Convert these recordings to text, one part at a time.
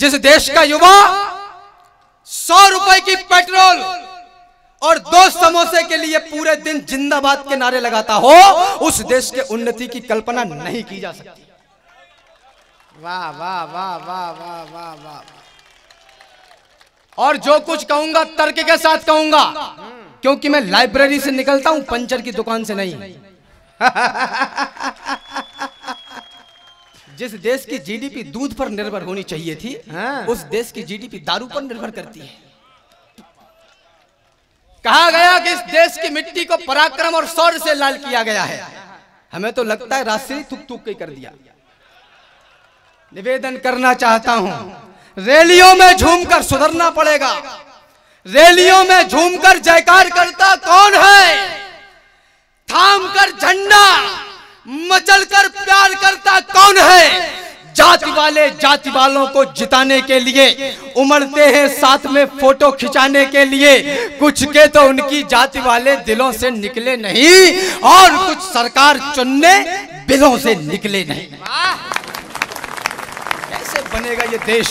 जिस देश का युवा 100 रुपए की पेट्रोल और 2 समोसे के लिए पूरे दिन जिंदाबाद के नारे लगाता हो, उस देश के उन्नति की कल्पना नहीं की जा सकती। वाह वाह वाह वाह वाह वाह वाह। और जो कुछ कहूंगा तर्क के साथ कहूंगा, क्योंकि मैं लाइब्रेरी से निकलता हूं, पंचर की दुकान से नहीं। जिस देश की जीडीपी दूध पर निर्भर होनी चाहिए थी, उस देश की जीडीपी दारू पर निर्भर करती है। कहा गया कि इस देश की मिट्टी को पराक्रम और शौर्य से लाल किया गया है। हमें तो लगता है रास्ते थुक-थुक के कर दिया। निवेदन करना चाहता हूं, रैलियों में झूमकर सुधरना पड़ेगा। रैलियों में झूमकर जयकार करता कौन है? थाम कर झंडा मचलकर प्यार करता कौन है? जाति वाले जाति वालों को जिताने के लिए उमड़ते हैं, साथ में फोटो खिंचाने के लिए। कुछ के तो उनकी जाति वाले दिलों से निकले नहीं, और कुछ सरकार चुनने बिलों से निकले नहीं। बनेगा ये देश?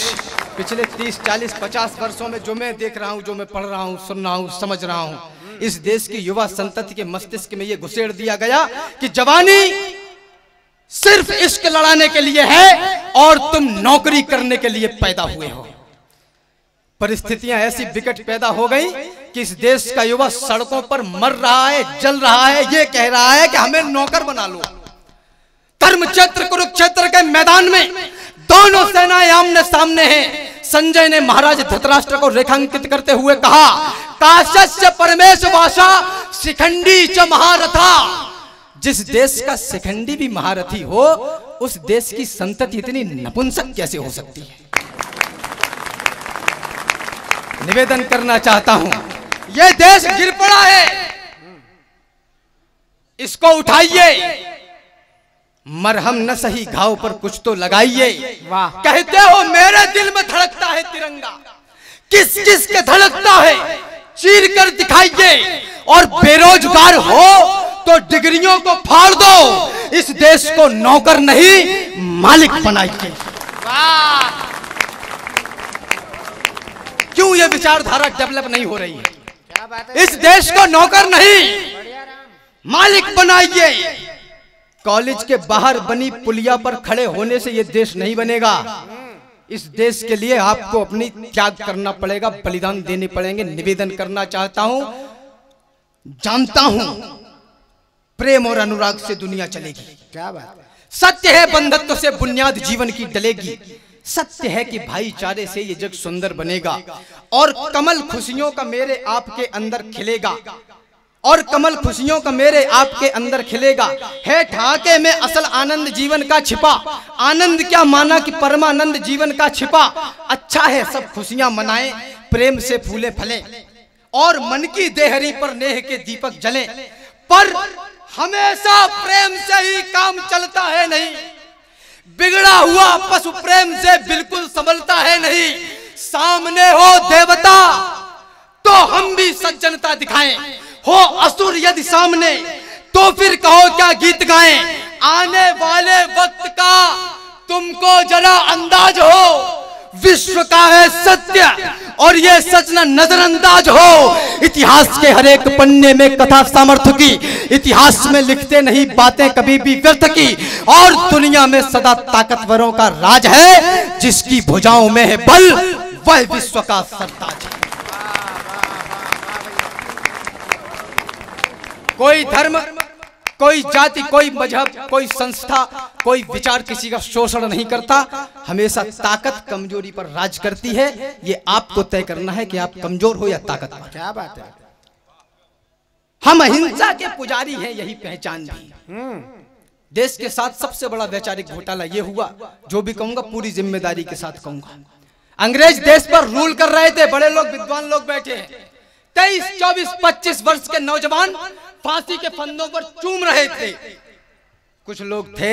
पिछले 30, 40, 50 वर्षों में जो मैं देख रहा हूँ, जो मैं पढ़ रहा हूँ, सुन रहा हूँ, समझ रहा हूँ, इस देश की युवा संतति के मस्तिष्क में ये घुसेड़ दिया गया कि जवानी सिर्फ इश्क लड़ाने के लिए है और तुम नौकरी करने के लिए पैदा हुए हो। परिस्थितियां ऐसी विकट पैदा हो गई कि इस देश का युवा सड़कों पर मर रहा है, जल रहा है, ये कह रहा है कि हमें नौकर बना लो। धर्म क्षेत्र कुरुक्षेत्र के मैदान में दोनों सेनाएं आमने सामने हैं। संजय ने महाराज धृतराष्ट्र को रेखांकित करते हुए कहा, काश्यस्य परमेश भाषा शिखंडी च महारथा। जिस देश का शिखंडी भी महारथी हो, उस देश की संतति इतनी नपुंसक कैसे हो सकती है? निवेदन करना चाहता हूं, यह देश गिर पड़ा है, इसको उठाइए, मरहम न सही घाव पर कुछ तो लगाइए। कहते हो मेरे दिल में धड़कता है तिरंगा, किस किस के धड़कता है चीर कर दिखाइए। और बेरोजगार हो तो डिग्रियों को फाड़ दो, इस देश को नौकर नहीं मालिक बनाइए। क्यों ये विचारधारा डेवलप नहीं हो रही है? इस देश को नौकर नहीं मालिक बनाइए। कॉलेज के बाहर बनी पुलिया पर खड़े होने से यह देश नहीं बनेगा। इस देश के लिए आपको अपनी त्याग करना पड़ेगा, बलिदान देने पड़ेंगे। निवेदन करना चाहता हूं, जानता हूं प्रेम और अनुराग से दुनिया चलेगी। क्या बात है? सत्य है बंधुत्व से बुनियाद जीवन की डलेगी। सत्य है कि भाईचारे से ये जग सुंदर बनेगा। और कमल खुशियों का मेरे आपके अंदर खिलेगा, और कमल खुशियों का मेरे आपके अंदर खिलेगा। है ठाके में असल आनंद जीवन का छिपा, आनंद क्या माना कि परमानंद जीवन का छिपा। अच्छा है सब खुशियां मनाएं, प्रेम से फूले फले, और मन की देहरी पर नेह के दीपक जले। पर हमेशा प्रेम से ही काम चलता है नहीं, बिगड़ा हुआ पशु प्रेम से बिल्कुल संभलता है नहीं। सामने हो देवता तो हम भी सज्जनता दिखाएं, हो असुर यदि सामने तो फिर कहो क्या गीत गाएं। आने वाले वक्त का तुमको जरा अंदाज हो, विश्व का है सत्य और ये सच ना नजरअंदाज हो। इतिहास के हर एक पन्ने में कथा सामर्थ्य की, इतिहास में लिखते नहीं बातें कभी भी व्यर्थ की। और दुनिया में सदा ताकतवरों का राज है, जिसकी भुजाओं में है बल वह विश्व का सरताज है। कोई धर्म, कोई जाति, कोई मजहब, कोई संस्था, कोई विचार किसी का शोषण नहीं करता। हमेशा ताकत कमजोरी पर राज करती है। ये आपको तय करना है कि आप कमजोर हो या ताकतवर। क्या बात है? हम अहिंसा के पुजारी हैं, यही पहचान भी। देश के साथ सबसे बड़ा वैचारिक घोटाला ये हुआ, जो भी कहूंगा पूरी जिम्मेदारी के साथ कहूंगा। अंग्रेज देश पर रूल कर रहे थे, बड़े लोग विद्वान लोग बैठे हैं। 23, 24, 25 वर्ष के नौजवान फांसी के फंदों पर चूम रहे थे। कुछ लोग थे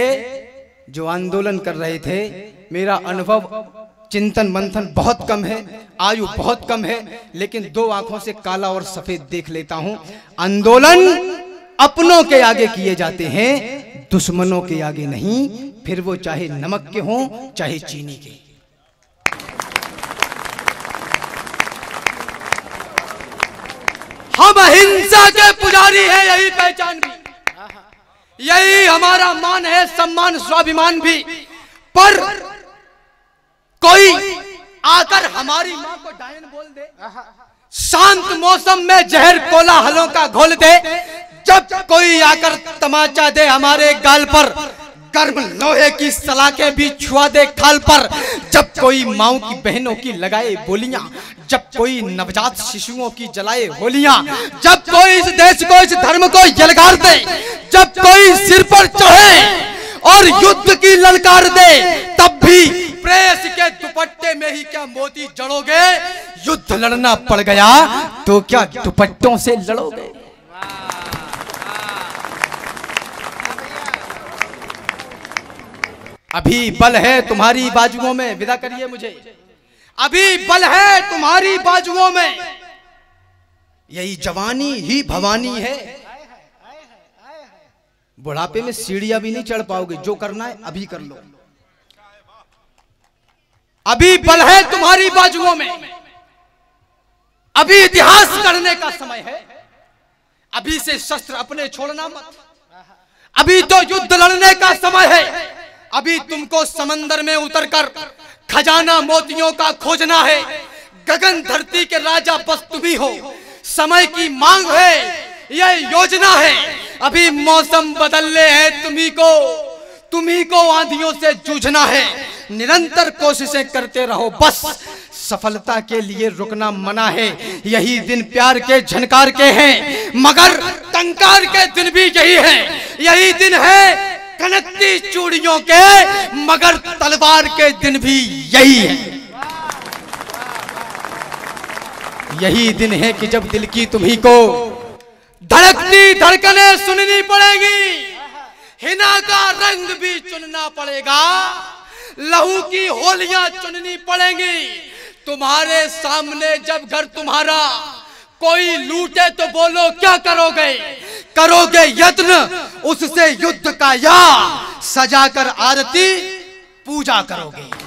जो आंदोलन कर रहे थे। मेरा अनुभव, चिंतन मंथन बहुत कम है, आयु बहुत कम है, लेकिन 2 आंखों से काला और सफेद देख लेता हूं। आंदोलन अपनों के आगे किए जाते हैं, दुश्मनों के आगे नहीं, फिर वो चाहे नमक के हों चाहे चीनी के। अहिंसा के पुजारी है, यही पहचान भी, यही हमारा मान है, सम्मान स्वाभिमान भी। पर कोई आकर हमारी माँ को डायन बोल दे, शांत मौसम में जहर कोला हलों का घोल दे, जब कोई आकर तमाचा दे हमारे गाल पर, कर्म लोहे की सलाखें भी छुआ दे खाल पर, जब कोई माओ की बहनों की लगाए बोलियां, जब कोई नवजात शिशुओं की जलाए होलियां, जब कोई इस देश को इस धर्म को यलगार दे, जब कोई सिर पर चढ़े और युद्ध की ललकार दे, तब भी प्रेस के दुपट्टे में ही क्या मोती जड़ोगे? युद्ध लड़ना पड़ गया तो क्या दुपट्टों से लड़ोगे? अभी बल है तुम्हारी बाजुओं में, विदा करिए मुझे, अभी बल है तुम्हारी बाजुओं में, यही जवानी ही भवानी है, बुढ़ापे में सीढ़ियां भी नहीं चढ़ पाओगे, जो करना है अभी कर लो। अभी बल है तुम्हारी बाजुओं में, अभी इतिहास करने का समय है, अभी से शस्त्र अपने छोड़ना मत, अभी तो युद्ध लड़ने का समय है, अभी तुमको समंदर में उतरकर खजाना मोतियों का खोजना है, गगन धरती के राजा बस तुम्ही हो, समय की मांग है, यह योजना है, अभी मौसम बदलने हैं, तुम्ही को आंधियों से जूझना है, निरंतर कोशिशें करते रहो बस, सफलता के लिए रुकना मना है, यही दिन प्यार के झनकार के हैं, मगर टंकार के दिन भी यही है, यही दिन है कनकती चूड़ियों के, मगर तलवार के दिन भी यही है, यही दिन है कि जब दिल की तुम्ही को धड़कती धड़कने सुननी पड़ेगी, हिना का रंग भी चुनना पड़ेगा, लहू की होलियां चुननी पड़ेंगी, तुम्हारे सामने जब घर तुम्हारा कोई लूटे तो बोलो क्या करोगे? करोगे यत्न, उससे युद्ध का या सजाकर आरती पूजा करोगे।